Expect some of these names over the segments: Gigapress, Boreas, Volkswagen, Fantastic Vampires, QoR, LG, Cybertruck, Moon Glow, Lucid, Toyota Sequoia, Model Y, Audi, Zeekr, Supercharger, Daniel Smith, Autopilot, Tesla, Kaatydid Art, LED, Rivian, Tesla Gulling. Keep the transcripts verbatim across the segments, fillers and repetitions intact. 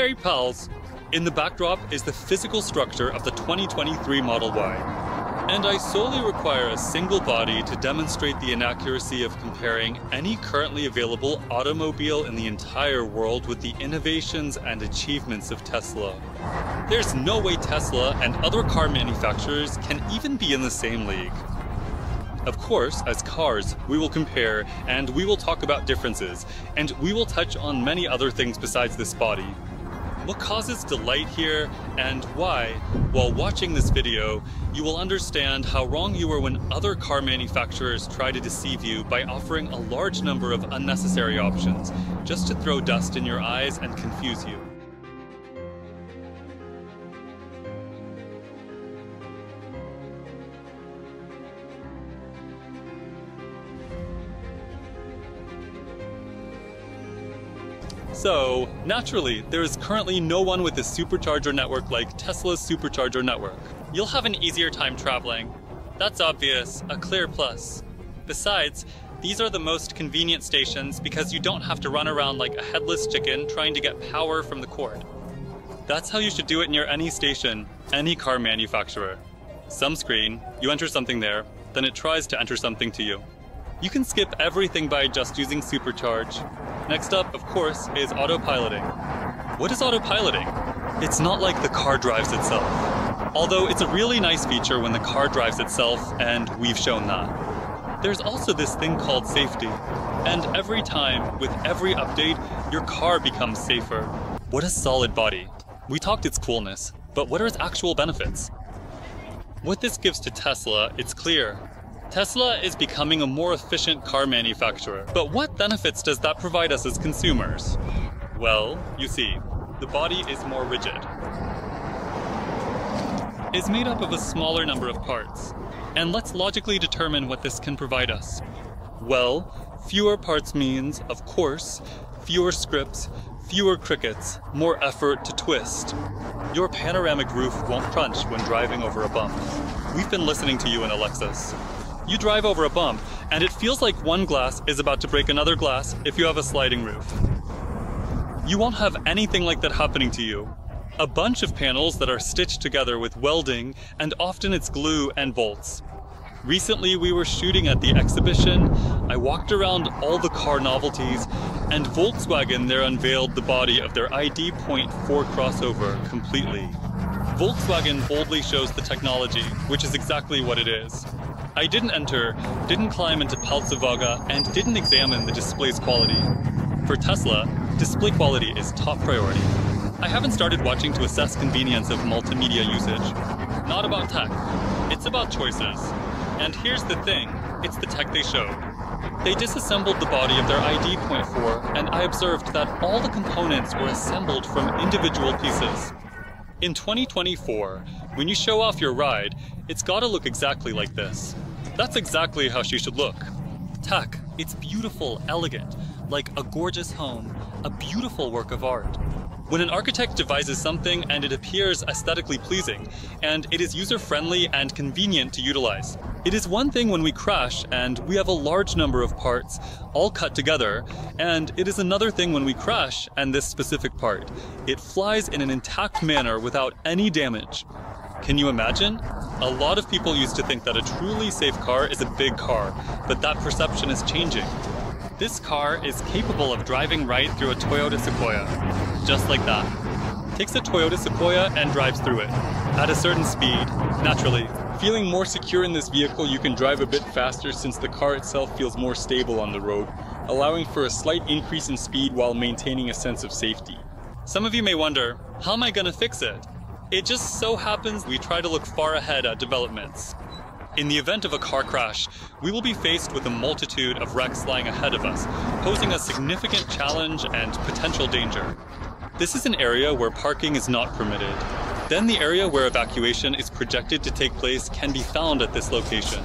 Hey pals! In the backdrop is the physical structure of the twenty twenty-three Model Y, and I solely require a single body to demonstrate the inaccuracy of comparing any currently available automobile in the entire world with the innovations and achievements of Tesla. There's no way Tesla and other car manufacturers can even be in the same league. Of course, as cars, we will compare, and we will talk about differences, and we will touch on many other things besides this body. What causes delight here, and why, while watching this video, you will understand how wrong you were when other car manufacturers try to deceive you by offering a large number of unnecessary options, just to throw dust in your eyes and confuse you. So, naturally, there is currently no one with a supercharger network like Tesla's supercharger network. You'll have an easier time traveling. That's obvious, a clear plus. Besides, these are the most convenient stations because you don't have to run around like a headless chicken trying to get power from the cord. That's how you should do it near any station, any car manufacturer. Some screen, you enter something there, then it tries to enter something to you. You can skip everything by just using supercharge. Next up, of course, is autopiloting. What is autopiloting? It's not like the car drives itself. Although it's a really nice feature when the car drives itself, and we've shown that. There's also this thing called safety. And every time, with every update, your car becomes safer. What a solid body. We talked its coolness, but what are its actual benefits? What this gives to Tesla, it's clear. Tesla is becoming a more efficient car manufacturer. But what benefits does that provide us as consumers? Well, you see, the body is more rigid. It's made up of a smaller number of parts. And let's logically determine what this can provide us. Well, fewer parts means, of course, fewer scripts, fewer crickets, more effort to twist. Your panoramic roof won't crunch when driving over a bump. We've been listening to you in Alexis. You drive over a bump, and it feels like one glass is about to break another glass if you have a sliding roof. You won't have anything like that happening to you. A bunch of panels that are stitched together with welding, and often it's glue and bolts. Recently we were shooting at the exhibition, I walked around all the car novelties, and Volkswagen there unveiled the body of their I D point four crossover completely. Volkswagen boldly shows the technology, which is exactly what it is. I didn't enter, didn't climb into Paltzavaga, and didn't examine the display's quality. For Tesla, display quality is top priority. I haven't started watching to assess convenience of multimedia usage. Not about tech, it's about choices. And here's the thing, it's the tech they showed. They disassembled the body of their I D point four, and I observed that all the components were assembled from individual pieces. In twenty twenty-four, when you show off your ride, it's gotta look exactly like this. That's exactly how she should look. Tech, it's beautiful, elegant, like a gorgeous home, a beautiful work of art. When an architect devises something and it appears aesthetically pleasing, and it is user-friendly and convenient to utilize. It is one thing when we crash and we have a large number of parts, all cut together, and it is another thing when we crash and this specific part. It flies in an intact manner without any damage. Can you imagine? A lot of people used to think that a truly safe car is a big car, but that perception is changing. This car is capable of driving right through a Toyota Sequoia, just like that. Takes a Toyota Sequoia and drives through it, at a certain speed, naturally. Feeling more secure in this vehicle, you can drive a bit faster since the car itself feels more stable on the road, allowing for a slight increase in speed while maintaining a sense of safety. Some of you may wonder, how am I gonna fix it? It just so happens we try to look far ahead at developments. In the event of a car crash, we will be faced with a multitude of wrecks lying ahead of us, posing a significant challenge and potential danger. This is an area where parking is not permitted. Then the area where evacuation is projected to take place can be found at this location.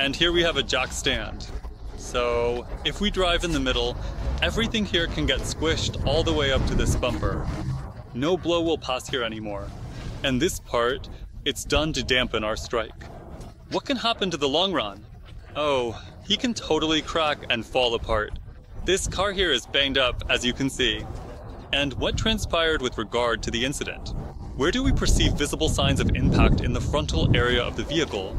And here we have a jack stand. So if we drive in the middle, everything here can get squished all the way up to this bumper. No blow will pass here anymore. And this part, it's done to dampen our strike. What can happen to the long run? Oh, he can totally crack and fall apart. This car here is banged up, as you can see. and what transpired with regard to the incident. Where do we perceive visible signs of impact in the frontal area of the vehicle?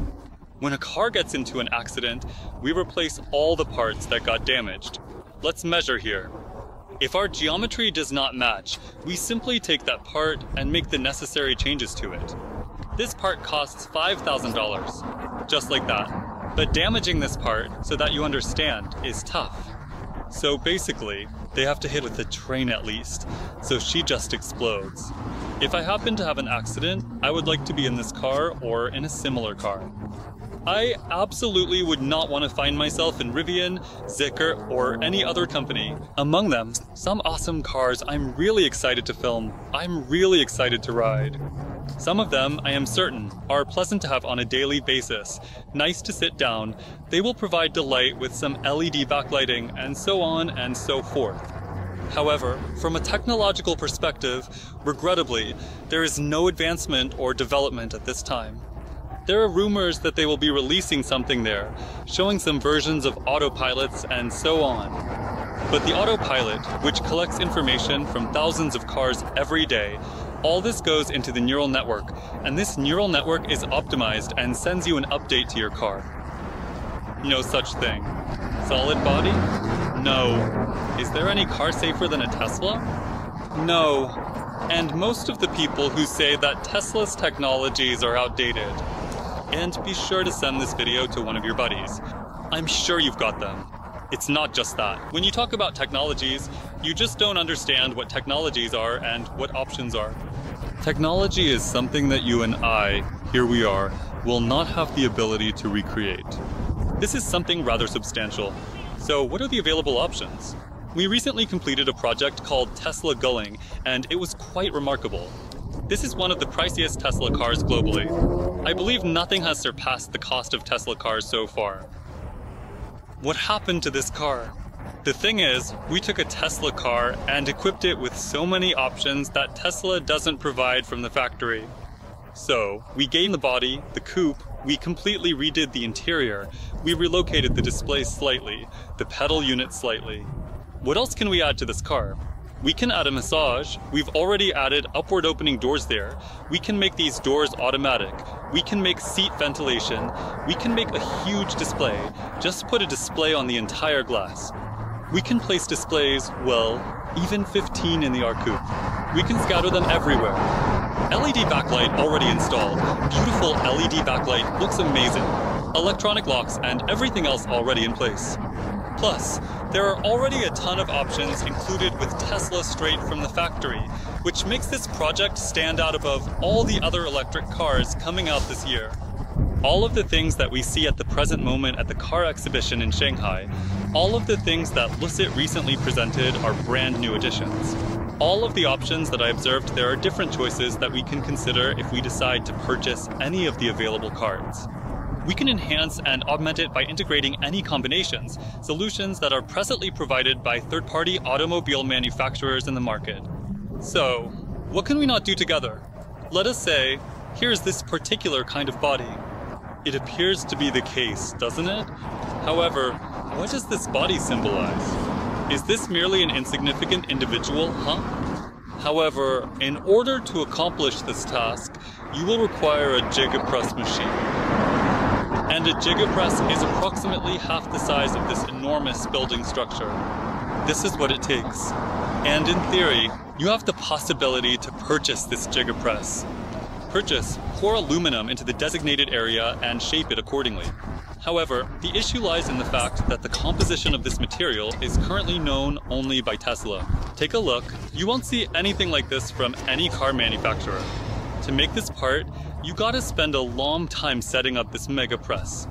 When a car gets into an accident, we replace all the parts that got damaged. Let's measure here. If our geometry does not match, we simply take that part and make the necessary changes to it. This part costs five thousand dollars, just like that. But damaging this part, so that you understand, is tough. So basically, they have to hit with a train at least, so she just explodes. If I happen to have an accident, I would like to be in this car or in a similar car. I absolutely would not want to find myself in Rivian, Zeekr, or any other company. Among them, some awesome cars I'm really excited to film, I'm really excited to ride. Some of them, I am certain, are pleasant to have on a daily basis, nice to sit down, they will provide delight with some L E D backlighting, and so on and so forth. However, from a technological perspective, regrettably, there is no advancement or development at this time. There are rumors that they will be releasing something there, showing some versions of autopilots and so on. But the autopilot, which collects information from thousands of cars every day, all this goes into the neural network, and this neural network is optimized and sends you an update to your car. No such thing. Solid body? No. Is there any car safer than a Tesla? No. And most of the people who say that Tesla's technologies are outdated. And be sure to send this video to one of your buddies. I'm sure you've got them. It's not just that. When you talk about technologies, you just don't understand what technologies are and what options are. Technology is something that you and I, here we are, will not have the ability to recreate. This is something rather substantial. So what are the available options? We recently completed a project called Tesla Gulling, and it was quite remarkable. This is one of the priciest Tesla cars globally. I believe nothing has surpassed the cost of Tesla cars so far. What happened to this car? The thing is, we took a Tesla car and equipped it with so many options that Tesla doesn't provide from the factory. So, we gained the body, the coupe, we completely redid the interior, we relocated the display slightly, the pedal unit slightly. What else can we add to this car? We can add a massage, we've already added upward opening doors there, we can make these doors automatic, we can make seat ventilation, we can make a huge display, just put a display on the entire glass. We can place displays, well, even fifteen in the R coupe. We can scatter them everywhere. L E D backlight already installed, beautiful L E D backlight, looks amazing. Electronic locks and everything else already in place. Plus, there are already a ton of options included with Tesla straight from the factory, which makes this project stand out above all the other electric cars coming out this year. All of the things that we see at the present moment at the car exhibition in Shanghai, all of the things that Lucid recently presented are brand new additions. All of the options that I observed, there are different choices that we can consider if we decide to purchase any of the available cards. We can enhance and augment it by integrating any combinations, solutions that are presently provided by third-party automobile manufacturers in the market. So, what can we not do together? Let us say, here's this particular kind of body. It appears to be the case, doesn't it? However, what does this body symbolize? Is this merely an insignificant individual, huh? However, in order to accomplish this task, you will require a Gigapress machine. And a Gigapress is approximately half the size of this enormous building structure. This is what it takes. And in theory, you have the possibility to purchase this Gigapress. Purchase, pour aluminum into the designated area and shape it accordingly. However, the issue lies in the fact that the composition of this material is currently known only by Tesla. Take a look, you won't see anything like this from any car manufacturer. To make this part, you gotta spend a long time setting up this mega press.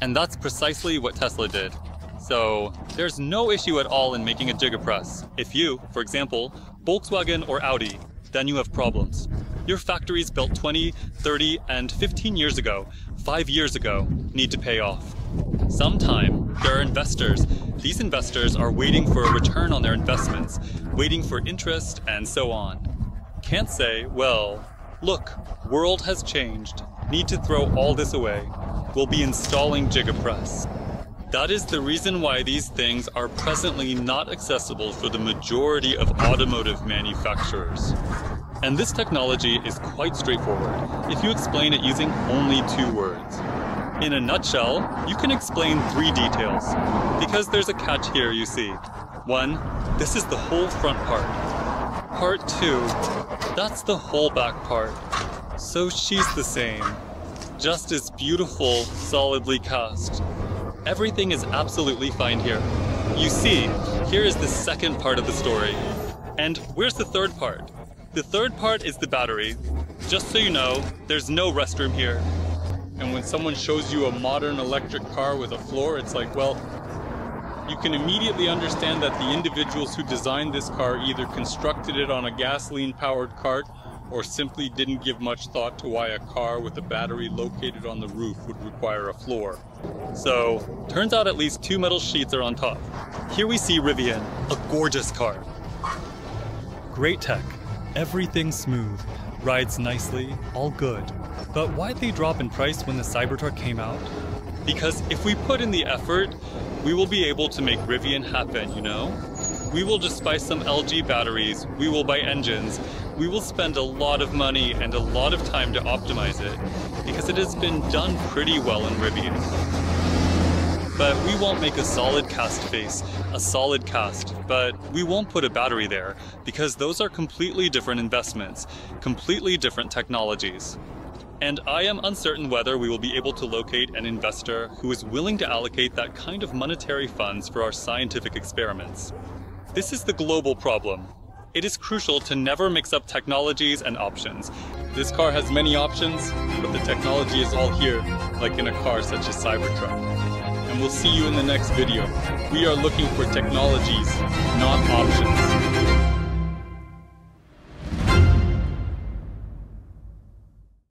And that's precisely what Tesla did. So, there's no issue at all in making a Gigapress. If you, for example, Volkswagen or Audi, then you have problems. Your factories built twenty, thirty, and fifteen years ago, five years ago, need to pay off. Sometime, there are investors. These investors are waiting for a return on their investments, waiting for interest, and so on. Can't say, well, look, world has changed. Need to throw all this away. We'll be installing Gigapress. That is the reason why these things are presently not accessible for the majority of automotive manufacturers. And this technology is quite straightforward if you explain it using only two words. In a nutshell, you can explain three details, because there's a catch here, you see. One, this is the whole front part. Part two, that's the whole back part. So she's the same, just as beautiful, solidly cast. Everything is absolutely fine here. You see, here is the second part of the story. And where's the third part? The third part is the battery. Just so you know, there's no restroom here. And when someone shows you a modern electric car with a floor, it's like, well, you can immediately understand that the individuals who designed this car either constructed it on a gasoline-powered cart or simply didn't give much thought to why a car with a battery located on the roof would require a floor. So, turns out at least two metal sheets are on top. Here we see Rivian, a gorgeous car. Great tech, everything smooth, rides nicely, all good. But why'd they drop in price when the Cybertruck came out? Because if we put in the effort, we will be able to make Rivian happen, you know? We will just buy some L G batteries, we will buy engines, we will spend a lot of money and a lot of time to optimize it, because it has been done pretty well in Rivian. But we won't make a solid cast face, a solid cast, but we won't put a battery there, because those are completely different investments, completely different technologies. And I am uncertain whether we will be able to locate an investor who is willing to allocate that kind of monetary funds for our scientific experiments. This is the global problem. It is crucial to never mix up technologies and options. This car has many options, but the technology is all here, like in a car such as Cybertruck. And we'll see you in the next video. We are looking for technologies, not options.